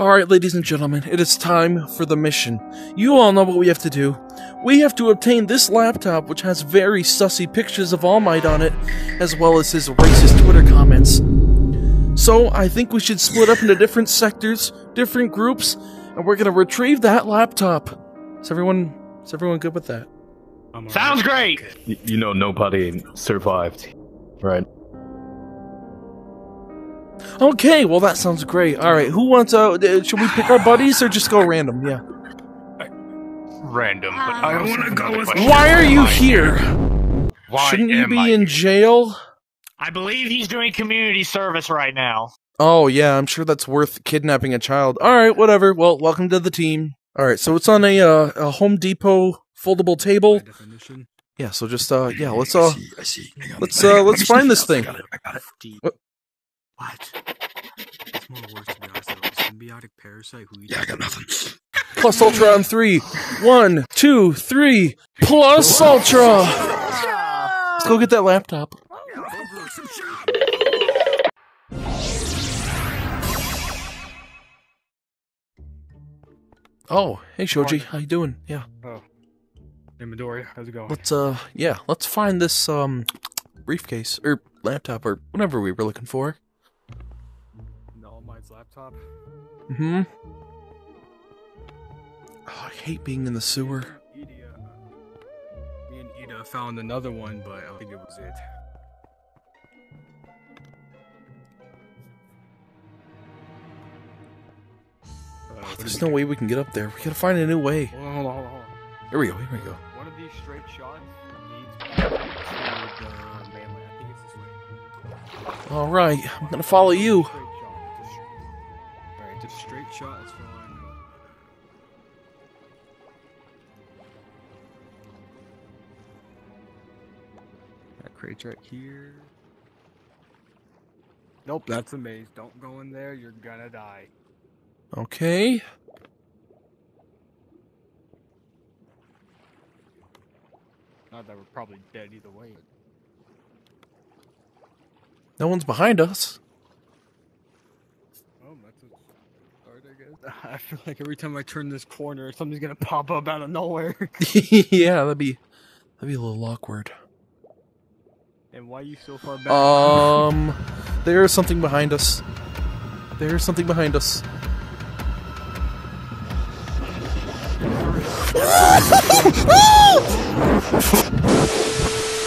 Alright, ladies and gentlemen, it is time for the mission. You all know what we have to do. We have to obtain this laptop, which has very sussy pictures of All Might on it, as well as his racist Twitter comments. So, I think we should split up into different sectors, different groups, and we're gonna retrieve that laptop. Is everyone good with that? Sounds great! You know, nobody survived, right? Okay, well that sounds great. Alright, who wants should we pick our buddies or just go random? Yeah. Random, but I want to go with... Why are you here? Why shouldn't you be in jail? I believe he's doing community service right now. Oh yeah, I'm sure that's worth kidnapping a child. Alright, whatever. Well, welcome to the team. Alright, so it's on a Home Depot foldable table. Yeah, so just, yeah, let's, let's find this thing. What? It's more worse to be honest, though. Symbiotic parasite who eats. Yeah, I got nothing. Plus Ultron 3. 1, 2, 3. Plus Ultra! Let's go get that laptop. Oh, hey Shoji, how you doing? Yeah. Oh. Hey Midoriya, how's it going? Let's, yeah, let's find this, briefcase, or laptop, or whatever we were looking for. All Might's laptop. Mm-hmm. Oh, I hate being in the sewer. Me and Ida found another one, but I don't think it was it. Oh, there's no way we can get up there. We gotta find a new way. Hold on. Here we go. One of these straight shots leads to the mainland. I think it's this way. All right, I'm gonna follow you. Straight shot, that's fine. That crate's right here. Nope, that's a maze. Don't go in there, you're gonna die. Okay. Not that we're probably dead either way. No one's behind us. Oh, that's a... I feel like every time I turn this corner, something's gonna pop up out of nowhere. Yeah, that'd be a little awkward. And why are you so far back? There's something behind us.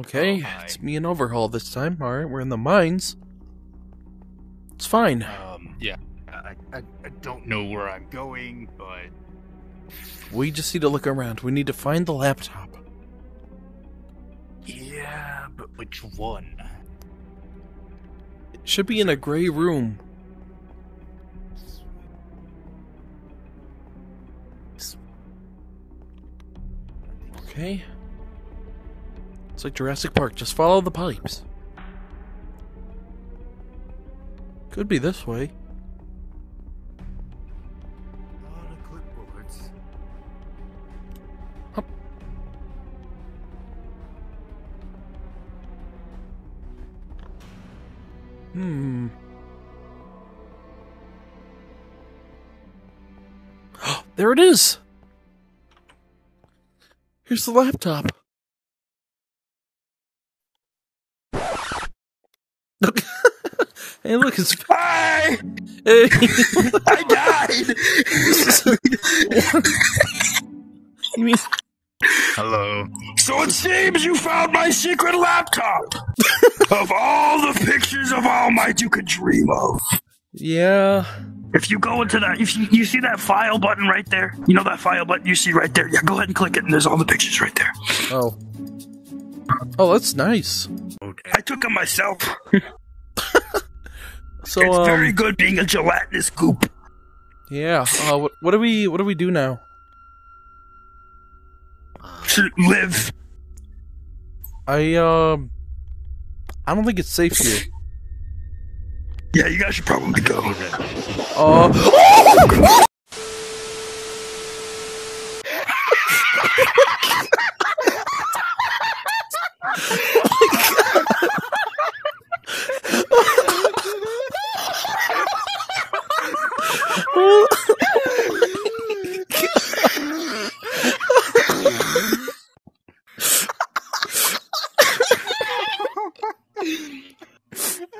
Okay, oh, it's me and Overhaul this time. All right, we're in the mines. It's fine. Yeah. I don't know where I'm going, but... We just need to look around. We need to find the laptop. Yeah, but which one? It should be in a gray room. Okay. It's like Jurassic Park. Just follow the pipes. Could be this way. Hmm. There it is! Here's the laptop. Hey, look, it's... Hi! Hey. I died! You mean... Hello. So it seems you found my secret laptop! Of all the pictures of All Might you could dream of. Yeah. If you go into that, you see that file button right there? You know that file button you see right there? Yeah, go ahead and click it and there's all the pictures right there. Oh. Oh, that's nice. Okay. I took them myself. So, it's very good being a gelatinous goop. Yeah, what do we do now? To live. I don't think it's safe here. Yeah, you guys should probably go. Oh my God.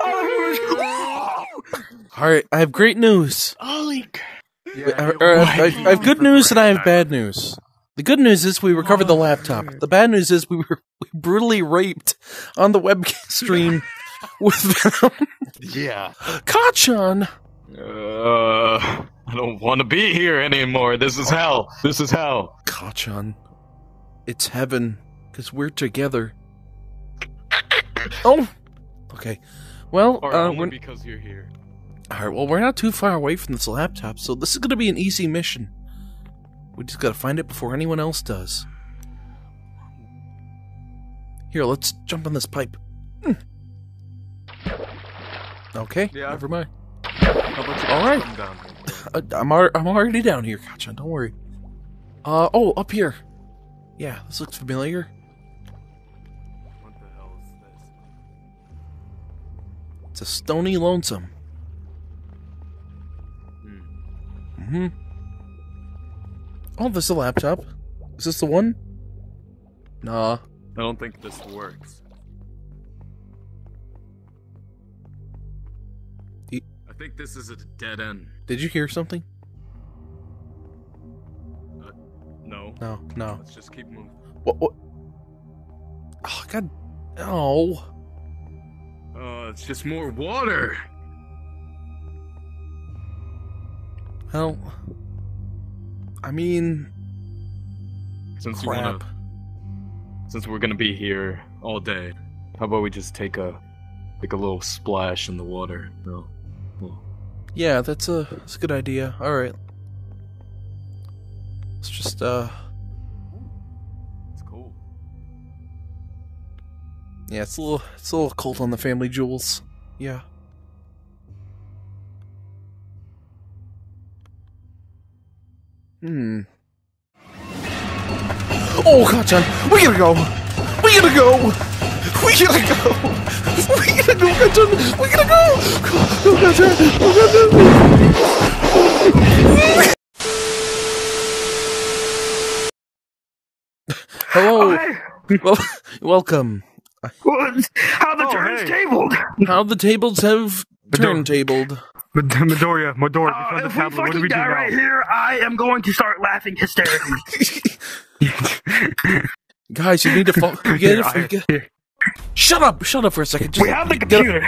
All right, I have great news. Ollie, I have good news and I have bad news. The good news is we recovered the laptop. The bad news is we were brutally raped on the web stream with them. Yeah. Ka-chan. I don't want to be here anymore. This is hell. This is hell. Ka-chan, it's heaven because we're together. Oh. Okay. Well, only because you're here. All right. Well, we're not too far away from this laptop, so this is going to be an easy mission. We just gotta find it before anyone else does. Here, let's jump on this pipe. Okay, yeah. Never mind. Alright. I'm already down here, Ka-chan, don't worry. Oh, up here. Yeah, this looks familiar. What the hell is this? It's a stony lonesome. Mm-hmm. Oh, there's a laptop. Is this the one? Nah. I don't think this works. I think this is a dead end. Did you hear something? No. No. Let's just keep moving. What? Oh, God. No. It's just more water. Well... I mean, since crap. Since we're gonna be here all day, how about we just take a little splash in the water? No. Well, yeah, that's a good idea. All right, let's just it's cold. Yeah, it's a little cold on the family jewels. Yeah. Oh, Ka-chan, we gotta go! We gotta go! We gotta go! We gotta go, Ka-chan! We gotta go! Go, Ka-chan! Oh, Ka-chan! Hello! Hi. Well, welcome. How the turns tabled! How the tables have turntabled. Midoriya, we found the tablet. What do we do now? Right here, I am going to start laughing hysterically. Guys, you need to shut up for a second. Just, we have the computer.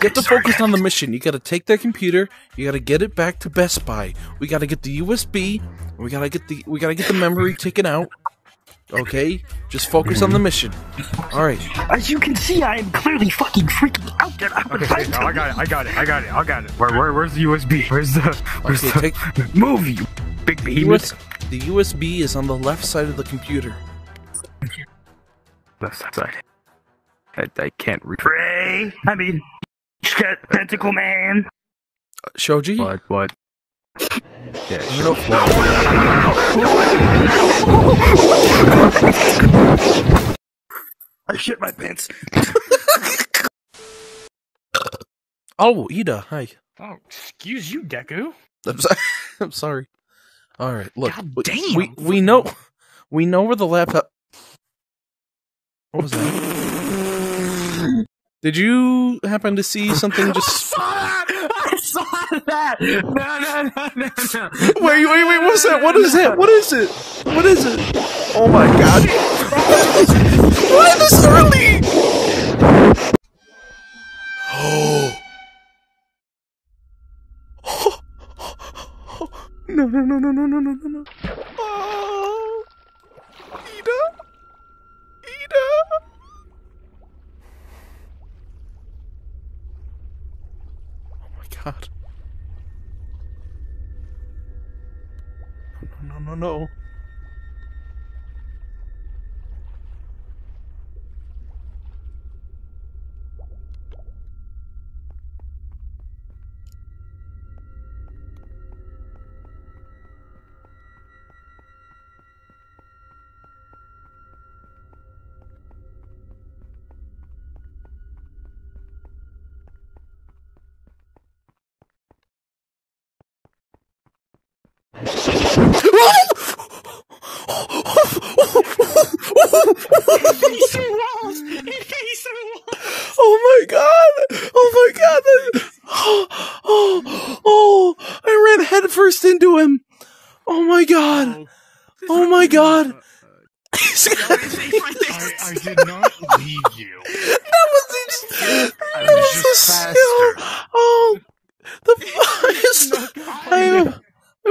Get focused on the mission. You gotta take their computer. You gotta get it back to Best Buy. We gotta get the USB. We gotta get the memory taken out. Okay, just focus on the mission. All right. As you can see, I am clearly fucking freaking out. I got it. Where's the USB? Where's the move, you big behemoth? The USB is on the left side of the computer. Left side. I can't read. Ray, I mean, Pentacle Man. Shoji. What? Yeah, sure. I shit my pants. Oh, Ida, hi. Oh, excuse you, Deku. I'm sorry. All right, look. God damn. We know where the laptop. What was that? Did you happen to see something just? That. No. Wait, what's that? What is it? Oh my god. Why this early? Oh. No. Oh. Ida? Oh my god. No. Oh my God! Oh my God! Oh! I ran headfirst into him! Oh my God! Oh my God! I did not leave you. That was just faster. Oh, I'm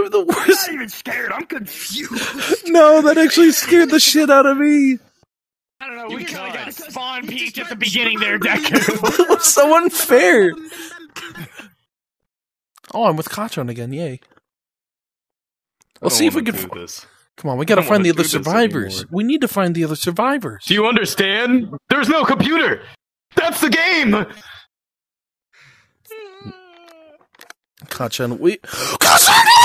the worst. I'm not even scared. I'm confused. No, that actually scared the shit out of me. I don't know. We kind of got spawn peaked at the beginning there, Deku. That was so unfair. Oh, I'm with Katron again. Yay. We'll see if we can. Come on, we gotta find the other survivors. We need to find the other survivors. Do you understand? There's no computer. That's the game. Ka-chan, we. Ka-chan!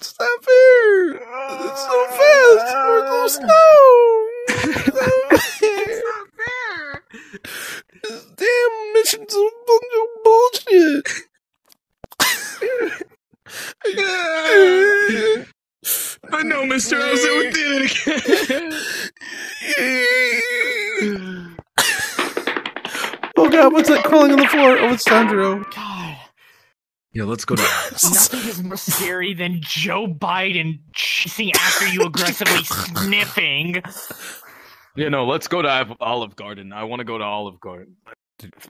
Stop here! It's so fast! We're so slow! It's not fair! This damn mission's a bunch of bullshit! I know, Mr. Ozo did it again! Oh god, what's that crawling on the floor? Oh, it's Sandro. God. Yeah, let's go to nothing is more scary than Joe Biden chasing after you aggressively sniffing. Yeah, no, let's go to Olive Garden. I want to go to Olive Garden.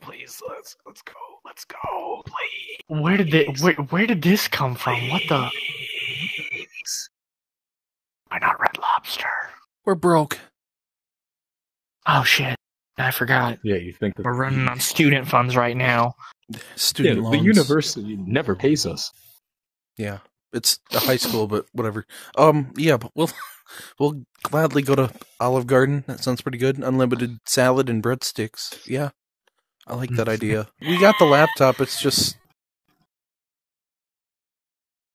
Please, let's go. Let's go, please. Where did this come from? Please. What the? Why not Red Lobster? We're broke. Oh shit. I forgot. Yeah, you think that we're running on student funds right now. Student loans. The university never pays us. Yeah, it's a high school, but whatever. Yeah, but we'll gladly go to Olive Garden. That sounds pretty good. Unlimited salad and breadsticks. Yeah, I like that idea. We got the laptop. It's just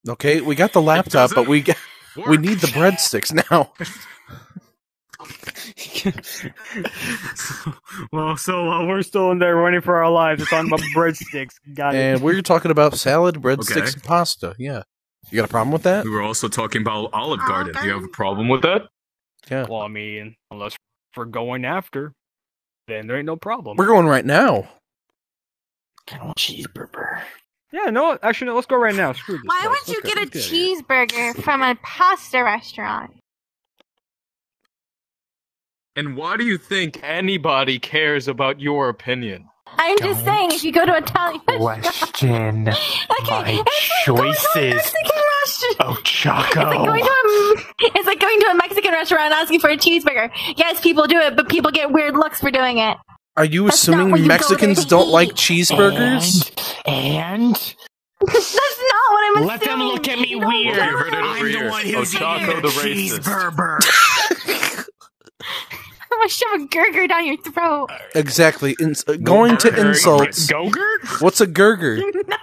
okay. We got the laptop, but we need the breadsticks now. Well, we're still in there running for our lives. We're talking about breadsticks. Got it. And we're talking about salad, breadsticks, and pasta. Yeah. You got a problem with that? We were also talking about Olive Garden. Do you have a problem with that? Yeah. Well, I mean, unless we're going after, then there ain't no problem. We're going right now. I want cheeseburger. Yeah, no, actually, no, let's go right now. Screw this. Why would you get a cheeseburger from a pasta restaurant? And why do you think anybody cares about your opinion? I'm just saying, if you go to Italian question my choices. Oh, Choco. It's like going to a Mexican restaurant and asking for a cheeseburger. Yes, people do it, but people get weird looks for doing it. Are you assuming Mexicans don't like cheeseburgers? And? That's not what I'm assuming. Let them look at me weird. I'm the one who's Choco the cheeseburger. I'm gonna shove a gurger down your throat. Exactly. Going to insults. Gurger? What's a gurger? No.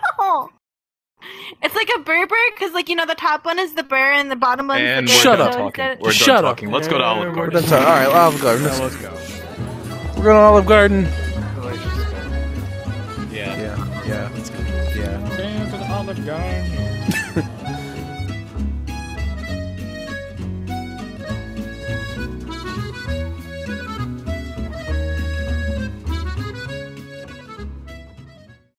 It's like a burger, because, like, you know, the top one is the burr and the bottom one is the burger. Shut up. We're done talking. Let's go to Olive Garden. All right, Olive Garden. Yeah, let's go. We're going to Olive Garden. Yeah. Yeah. Yeah. Let's go. Yeah. Dance with Olive Garden.